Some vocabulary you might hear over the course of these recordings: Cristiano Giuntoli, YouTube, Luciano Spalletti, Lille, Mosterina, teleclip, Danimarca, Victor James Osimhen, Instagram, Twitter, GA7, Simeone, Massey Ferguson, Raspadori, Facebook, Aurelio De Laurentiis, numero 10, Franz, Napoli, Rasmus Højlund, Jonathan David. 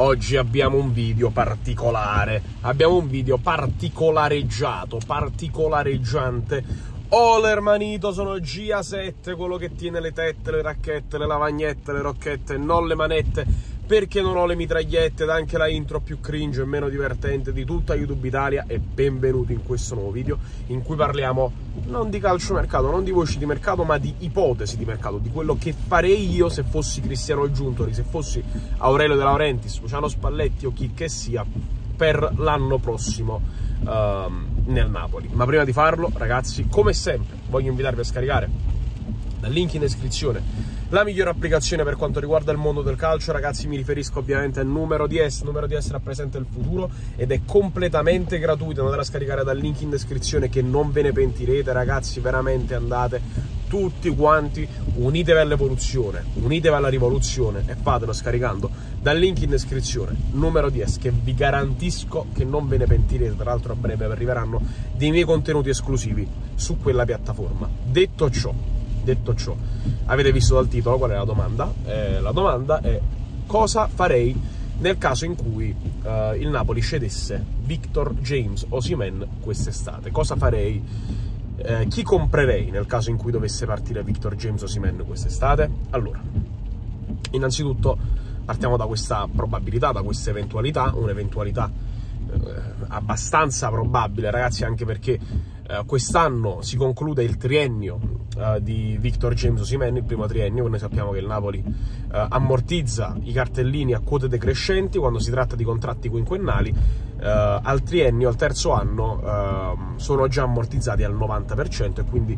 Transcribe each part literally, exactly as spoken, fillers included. oggi abbiamo un video particolare, abbiamo un video particolareggiato, particolareggiante. Hola hermanito, sono G A sette, quello che tiene le tette, le racchette, le lavagnette, le rocchette, non le manette, perché non ho le mitragliette ed anche la intro più cringe e meno divertente di tutta YouTube Italia. E benvenuti in questo nuovo video in cui parliamo non di calciomercato, non di voci di mercato, ma di ipotesi di mercato, di quello che farei io se fossi Cristiano Giuntoli, se fossi Aurelio De Laurentiis, Luciano Spalletti o chi che sia per l'anno prossimo uh, nel Napoli. Ma prima di farlo, ragazzi, come sempre voglio invitarvi a scaricare dal link in descrizione la migliore applicazione per quanto riguarda il mondo del calcio. Ragazzi, mi riferisco ovviamente al numero dieci. Numero dieci rappresenta il futuro ed è completamente gratuito. Andate a scaricare dal link in descrizione, che non ve ne pentirete, ragazzi. Veramente andate tutti quanti, unitevi all'evoluzione, unitevi alla rivoluzione e fatelo scaricando dal link in descrizione, numero dieci, che vi garantisco che non ve ne pentirete. Tra l'altro a breve arriveranno dei miei contenuti esclusivi su quella piattaforma. Detto ciò, detto ciò, avete visto dal titolo qual è la domanda? Eh, la domanda è: cosa farei nel caso in cui eh, il Napoli cedesse Victor James Osimhen quest'estate? Cosa farei? Eh, chi comprerei nel caso in cui dovesse partire Victor James Osimhen quest'estate? Allora, innanzitutto partiamo da questa probabilità, da questa eventualità, un'eventualità eh, abbastanza probabile, ragazzi, anche perché eh, quest'anno si conclude il triennio eh, di Victor James Osimhen, il primo triennio. Noi sappiamo che il Napoli eh, ammortizza i cartellini a quote decrescenti quando si tratta di contratti quinquennali. Uh, al triennio, al terzo anno, uh, sono già ammortizzati al novanta per cento e quindi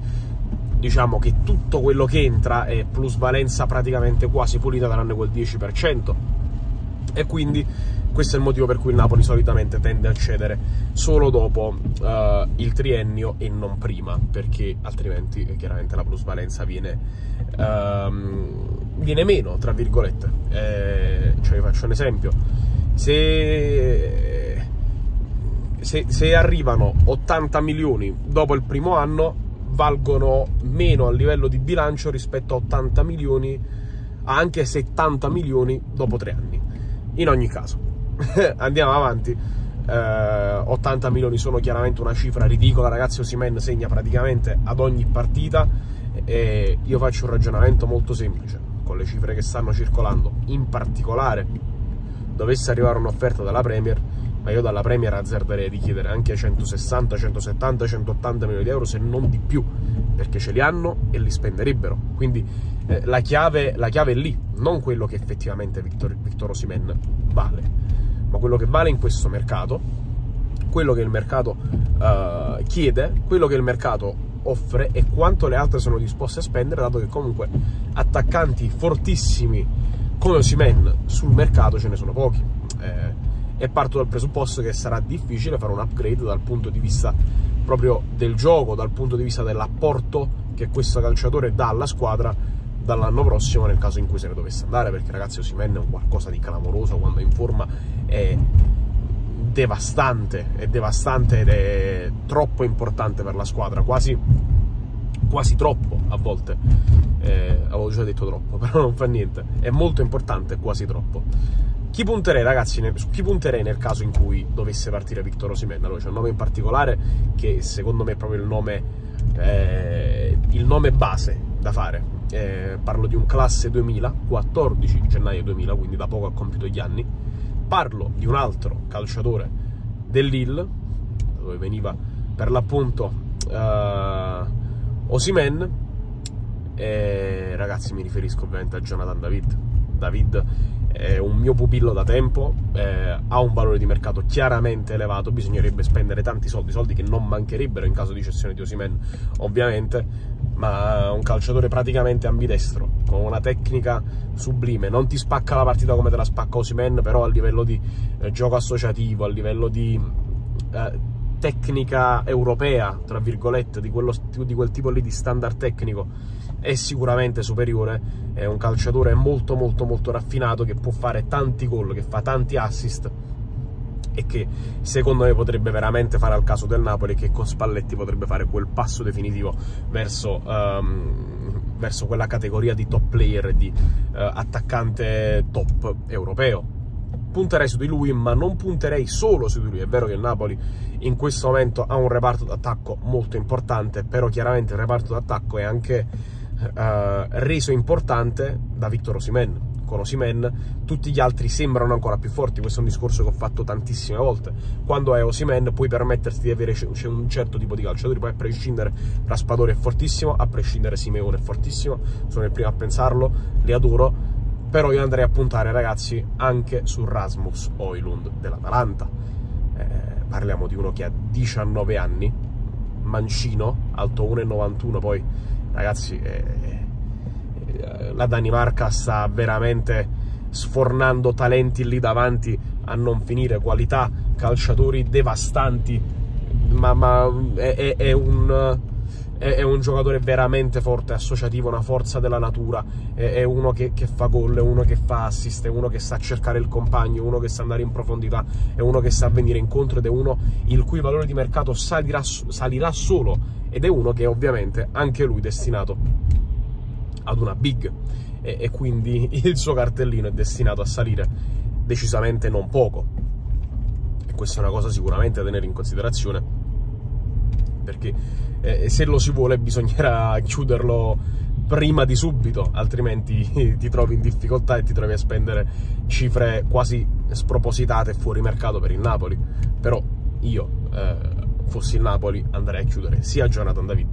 diciamo che tutto quello che entra è plusvalenza praticamente quasi pulita, tranne quel dieci per cento, e quindi questo è il motivo per cui il Napoli solitamente tende a cedere solo dopo uh, il triennio e non prima, perché altrimenti eh, chiaramente la plusvalenza viene, uh, viene meno, tra virgolette. Eh, cioè, vi faccio un esempio: se Se, se arrivano ottanta milioni dopo il primo anno, valgono meno a livello di bilancio rispetto a ottanta milioni, anche settanta milioni dopo tre anni. In ogni caso, andiamo avanti. Eh, ottanta milioni sono chiaramente una cifra ridicola, ragazzi. Osimhen segna praticamente ad ogni partita e io faccio un ragionamento molto semplice con le cifre che stanno circolando. In particolare, dovesse arrivare un'offerta dalla Premier, ma io dalla Premier azzarderei di chiedere anche centosessanta, centosettanta, centottanta milioni di euro, se non di più, perché ce li hanno e li spenderebbero. Quindi eh, la, chiave, la chiave è lì, non quello che effettivamente Victor, Victor Osimhen vale, ma quello che vale in questo mercato, quello che il mercato eh, chiede, quello che il mercato offre e quanto le altre sono disposte a spendere, dato che comunque attaccanti fortissimi come Osimhen sul mercato ce ne sono pochi. Eh, E parto dal presupposto che sarà difficile fare un upgrade dal punto di vista proprio del gioco, dal punto di vista dell'apporto che questo calciatore dà alla squadra dall'anno prossimo, nel caso in cui se ne dovesse andare, perché ragazzi Osimhen è un qualcosa di clamoroso. Quando è in forma è devastante, è devastante ed è troppo importante per la squadra, quasi, quasi troppo a volte. Eh, avevo già detto troppo, però non fa niente, è molto importante, quasi troppo. Chi punterei, ragazzi, ne, chi punterei nel caso in cui dovesse partire Victor Osimhen? Allora, c'è un nome in particolare che secondo me è proprio il nome, eh, il nome base da fare. Eh, parlo di un classe duemilaquattordici, gennaio duemila, quindi da poco ha compiuto gli anni. Parlo di un altro calciatore del Lille, dove veniva per l'appunto eh, Osimhen. Eh, ragazzi, mi riferisco ovviamente a Jonathan David. David è un mio pupillo da tempo, eh, ha un valore di mercato chiaramente elevato, bisognerebbe spendere tanti soldi, soldi che non mancherebbero in caso di cessione di Osimhen ovviamente, ma un calciatore praticamente ambidestro, con una tecnica sublime, non ti spacca la partita come te la spacca Osimhen, però a livello di eh, gioco associativo, a livello di eh, tecnica europea, tra virgolette, di, quello, di quel tipo lì di standard tecnico, è sicuramente superiore. È un calciatore molto molto molto raffinato, che può fare tanti gol, che fa tanti assist e che secondo me potrebbe veramente fare al caso del Napoli, che con Spalletti potrebbe fare quel passo definitivo verso, um, verso quella categoria di top player, di uh, attaccante top europeo. punterei su di lui, ma non punterei solo su di lui. È vero che il Napoli in questo momento ha un reparto d'attacco molto importante, però chiaramente il reparto d'attacco è anche eh, reso importante da Victor Osimhen. Con Osimhen tutti gli altri sembrano ancora più forti. Questo è un discorso che ho fatto tantissime volte. Quando è Osimhen puoi permetterti di avere un certo tipo di calciatori, poi a prescindere Raspadori è fortissimo, a prescindere Simeone è fortissimo, sono il primo a pensarlo, li adoro, però io andrei a puntare, ragazzi, anche su Rasmus Højlund dell'Atalanta. Eh, parliamo di uno che ha diciannove anni, mancino, alto uno e novantuno, poi ragazzi... Eh, la Danimarca sta veramente sfornando talenti lì davanti a non finire, qualità, calciatori devastanti, ma, ma è, è, un, è, è un giocatore veramente forte, associativo, una forza della natura, è, è uno che, che fa gol, è uno che fa assist, è uno che sa cercare il compagno, è uno che sa andare in profondità, è uno che sa venire incontro ed è uno il cui valore di mercato salirà, salirà solo, ed è uno che è ovviamente anche lui destinato ad una big, e, e quindi il suo cartellino è destinato a salire decisamente non poco, e questa è una cosa sicuramente da tenere in considerazione, perché eh, se lo si vuole bisognerà chiuderlo prima di subito, altrimenti ti trovi in difficoltà e ti trovi a spendere cifre quasi spropositate fuori mercato per il Napoli. Però io eh, fossi il Napoli andrei a chiudere sia Jonathan David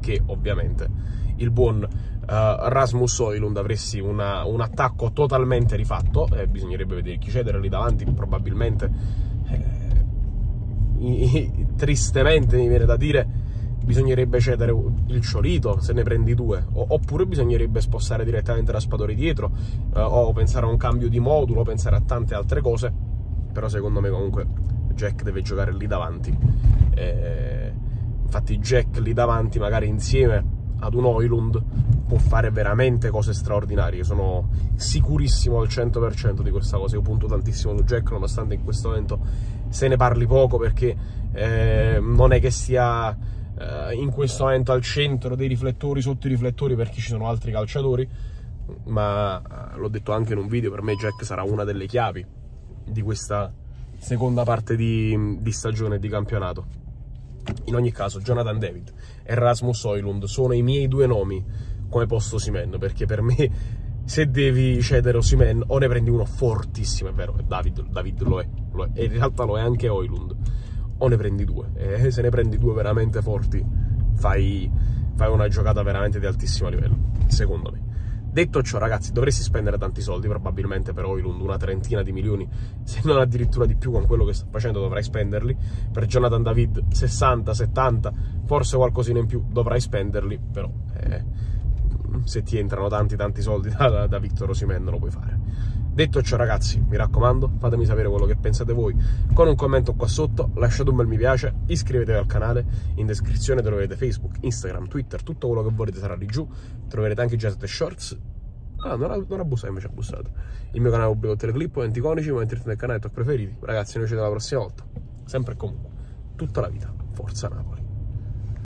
che ovviamente il buon uh, Rasmus Højlund. Avresti una, un attacco totalmente rifatto, eh, bisognerebbe vedere chi cedere lì davanti, probabilmente eh, tristemente mi viene da dire bisognerebbe cedere il Ciolito se ne prendi due, o, oppure bisognerebbe spostare direttamente Raspadori dietro, eh, o pensare a un cambio di modulo, pensare a tante altre cose, però secondo me comunque Jack deve giocare lì davanti, eh, infatti Jack lì davanti magari insieme ad un Højlund può fare veramente cose straordinarie. Sono sicurissimo al cento per cento di questa cosa. Io punto tantissimo su Jack, nonostante in questo momento se ne parli poco, perché eh, non è che sia eh, in questo momento al centro dei riflettori, sotto i riflettori, perché ci sono altri calciatori, ma l'ho detto anche in un video, per me Jack sarà una delle chiavi di questa seconda parte di, di stagione e di campionato. In ogni caso, Jonathan David e Rasmus Højlund sono i miei due nomi come posto Osimhen, perché per me se devi cedere Osimhen o ne prendi uno fortissimo, è vero, David, David lo, è, lo è, e in realtà lo è anche Højlund, o ne prendi due, e se ne prendi due veramente forti fai, fai una giocata veramente di altissimo livello, secondo me. Detto ciò, ragazzi, dovresti spendere tanti soldi, probabilmente per Højlund una trentina di milioni, se non addirittura di più con quello che sta facendo dovrai spenderli, per Jonathan David sessanta settanta, forse qualcosina in più dovrai spenderli, però eh, se ti entrano tanti tanti soldi da, da Victor Osimhen lo puoi fare. Detto ciò, ragazzi, mi raccomando, fatemi sapere quello che pensate voi con un commento qua sotto, lasciate un bel mi piace, iscrivetevi al canale, in descrizione troverete Facebook, Instagram, Twitter, tutto quello che volete sarà lì giù, troverete anche G A sette Shorts, ah, non, non abusate, invece abusate, il mio canale pubblico teleclip, eventi iconici, momenti del canale, talk preferiti. Ragazzi, noi ci vediamo la prossima volta, sempre e comunque, tutta la vita, forza Napoli.